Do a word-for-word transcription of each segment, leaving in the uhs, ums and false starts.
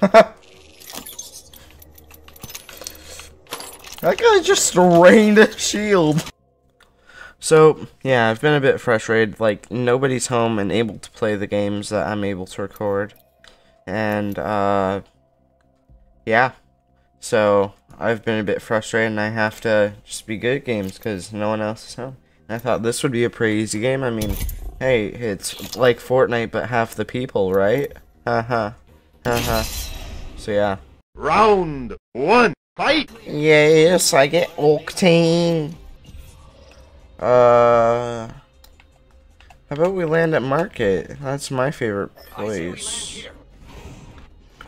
That guy just rained a shield. So, yeah, I've been a bit frustrated. Like, nobody's home and able to play the games that I'm able to record. And, uh, yeah. So, I've been a bit frustrated, and I have to just be good at games because no one else is home. And I thought this would be a pretty easy game. I mean, hey, it's like Fortnite, but half the people, right? Haha. Haha. So, yeah. Round one, fight! Yes, I get Octane. Uh, how about we land at Market? That's my favorite place.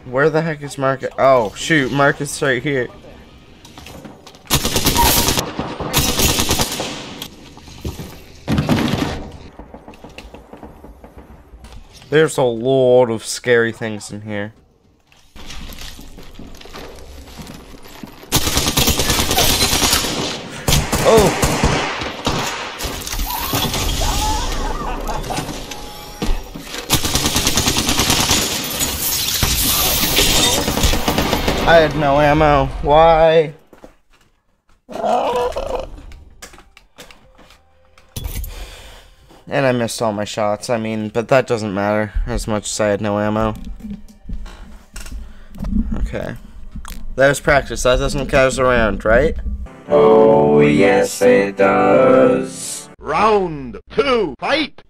Where the heck is Market? Oh, shoot, Market's right here. There's a lot of scary things in here. Oh! I had no ammo. Why? Ah. And I missed all my shots. I mean, but that doesn't matter as much as I had no ammo. Okay. That was practice. That doesn't count as a round, right? Oh, yes, it does. Round two, fight!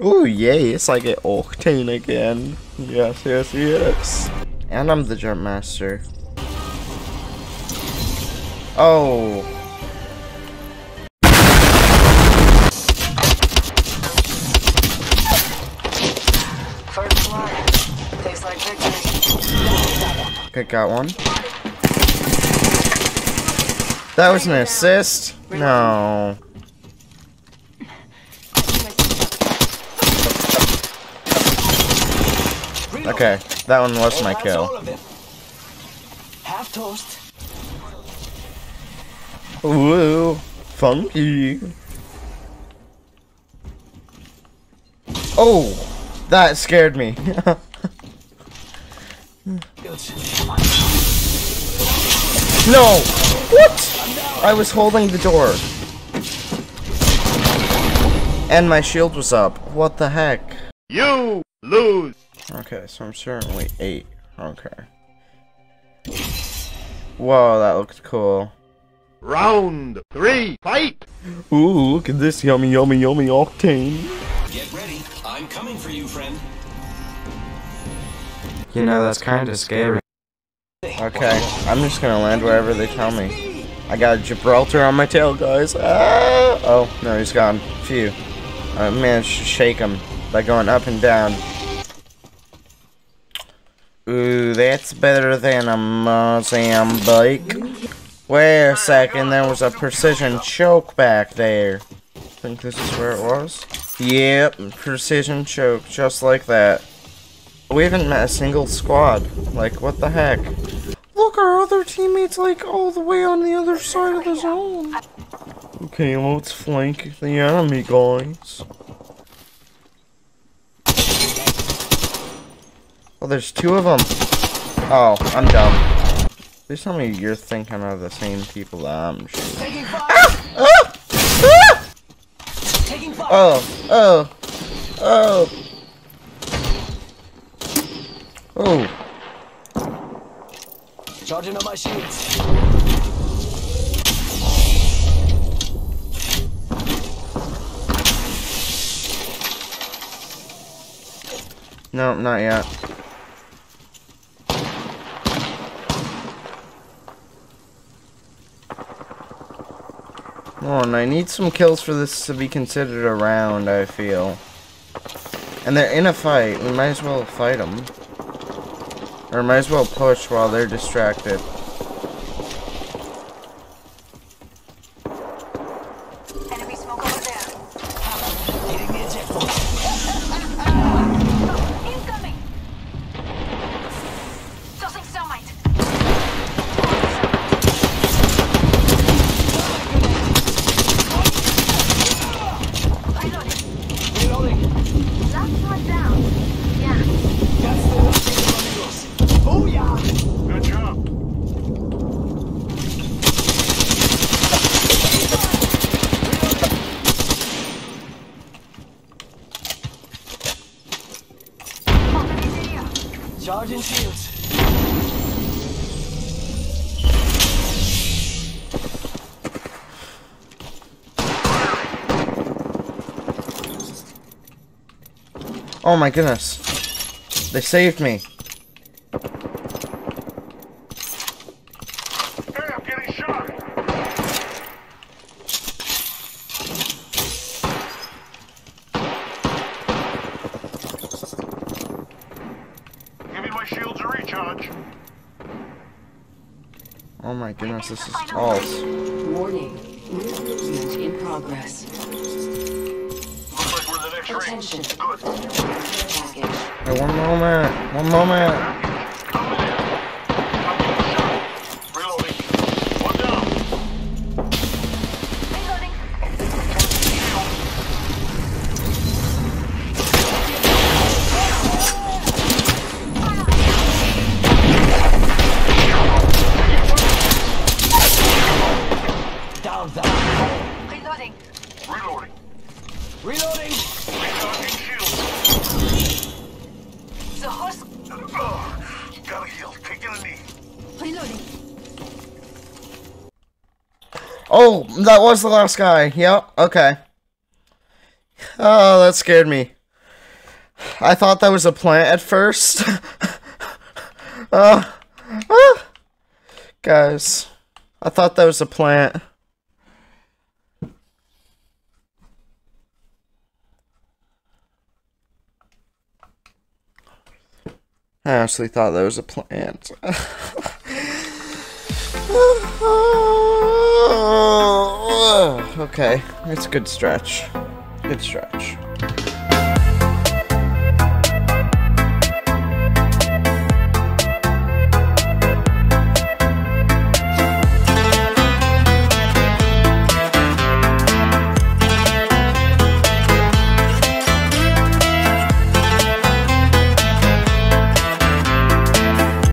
Oh, yes, I get Octane again. Yes, yes, yes. And I'm the jump master. Oh. First blood. Tastes like victory. Okay, got one. That was an assist? No. Okay, that one was my kill. Half toast. Woo, funky. Oh, that scared me. No! What? I was holding the door. And my shield was up. What the heck? You lose. Okay, so I'm certainly eight. Okay. Whoa, that looked cool. Round three, fight! Ooh, look at this yummy, yummy, yummy Octane. Get ready, I'm coming for you, friend. You know, that's kind of scary. Okay, I'm just gonna land wherever they tell me. I got Gibraltar on my tail, guys. Ah! Oh, no, he's gone. Phew. I managed to shake him by going up and down. Ooh, that's better than a Mozambique. Wait a second, there was a precision choke back there. I think this is where it was. Yep, precision choke, just like that. We haven't met a single squad. Like, what the heck? Look, our other teammates, like, all the way on the other side of the zone. Okay, let's flank the enemy, guys. Well, there's two of them. Oh, I'm dumb. Please tell me you're thinking of the same people that I'm shooting. Ah! Ah! Ah! Oh, oh, oh. Oh. Charging on my shields. No, not yet. Oh, and I need some kills for this to be considered a round, I feel. And they're in a fight. We might as well fight them. Or might as well push while they're distracted. Enemy smoke over there. Incoming. Tossing sunlight. Last one down. Yeah. That's the Charging shields. Oh my goodness. They saved me. Oh my goodness, this is false. Warning, movement in progress. Looks like we're the next Attention. Range. Good. Hey, one moment, one moment. Reloading. One down. Oh, that was the last guy. Yep, okay. Oh, that scared me. I thought that was a plant at first. uh, uh, guys, I thought that was a plant. I honestly thought that was a plant. Okay, it's a good stretch. Good stretch.